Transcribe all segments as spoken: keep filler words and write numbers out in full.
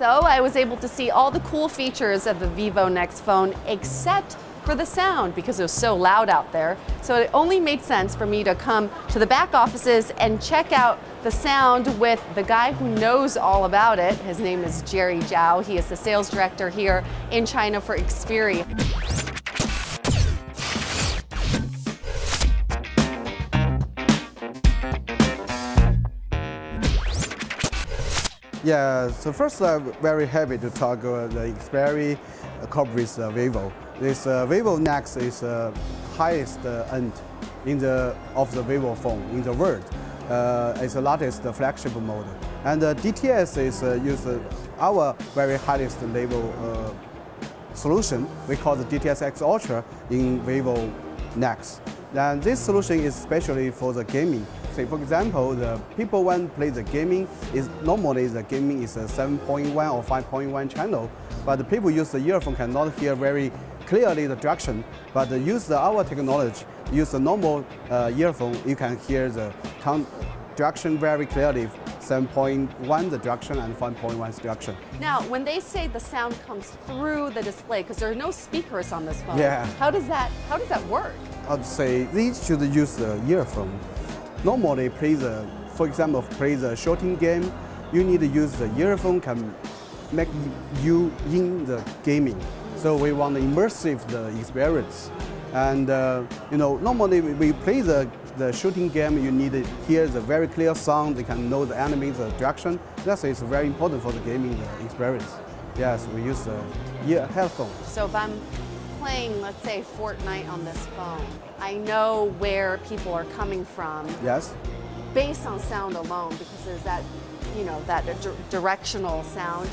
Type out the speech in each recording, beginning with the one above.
So I was able to see all the cool features of the Vivo Nex phone except for the sound, because it was so loud out there. So it only made sense for me to come to the back offices and check out the sound with the guy who knows all about it. His name is Gerry Zhao. He is the sales director here in China for Xperi. Yeah, so first I'm very happy to talk about the Xperi corporate uh, Vivo. This uh, Vivo Nex is the uh, highest uh, end in the, of the Vivo phone in the world. Uh, it's the latest flagship model. And uh, D T S is uh, use uh, our very highest level uh, solution. We call the D T S X Ultra in Vivo Nex. And this solution is especially for the gaming. Say, for example, the people when play the gaming, is normally the gaming is a seven point one or five point one channel, but the people use the earphone cannot hear very clearly the direction. But the use the, our technology, use the normal uh, earphone, you can hear the direction very clearly. seven point one the direction and five point one direction. Now, when they say the sound comes through the display, because there are no speakers on this phone, yeah. How does that how does that work? I'd say they should use the earphone. Normally, play the, for example, play the shooting game, you need to use the earphone can make you in the gaming. So we want the immersive the experience. And uh, you know, normally we play the, the shooting game, you need to hear the very clear sound, you can know the enemy, the direction. That's it's very important for the gaming the experience. Yes, we use the ear headphone. So if I'm playing, let's say, Fortnite on this phone, I know where people are coming from. Yes. Based on sound alone, because there's that, you know, that di directional sound.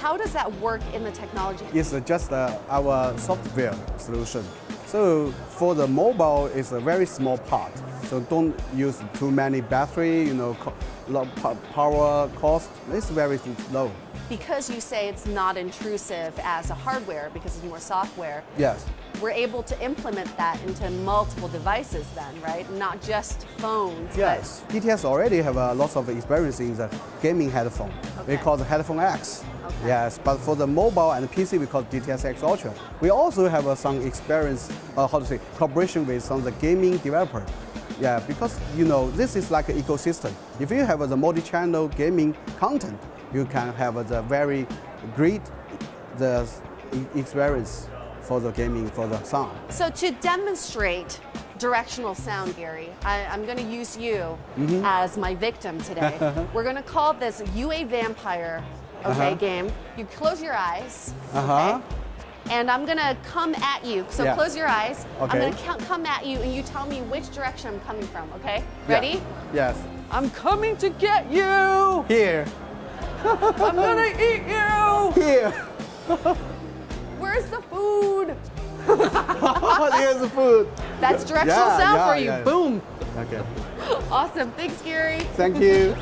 How does that work in the technology? It's just uh, our software solution. So for the mobile, it's a very small part. So don't use too many battery, you know, power cost. It's very low. Because you say it's not intrusive as a hardware, because it's more software. Yes. We're able to implement that into multiple devices then, right? Not just phones. Yes. But D T S already have a lot of experience in the gaming headphone. Okay. We call the Headphone X. Okay. Yes, but for the mobile and P C, we call D T S X Ultra. We also have uh, some experience, uh, how to say, cooperation with some of the gaming developer. Yeah, because, you know, this is like an ecosystem. If you have uh, the multi-channel gaming content, you can have uh, the very great the experience for the gaming, for the sound. So to demonstrate directional sound, Gerry, I, I'm going to use you mm-hmm. as my victim today. We're going to call this U A Vampire, okay, uh-huh. game. You close your eyes, uh-huh. okay? And I'm going to come at you. So yeah. Close your eyes. Okay. I'm going to come at you, and you tell me which direction I'm coming from, okay? Ready? Yeah. Yes. I'm coming to get you! Here. I'm gonna eat you! Here! Where's the food? Here's the food! That's directional yeah, sound yeah, for you. Yeah. Boom! Okay. Awesome. Thanks, Gerry. Thank you.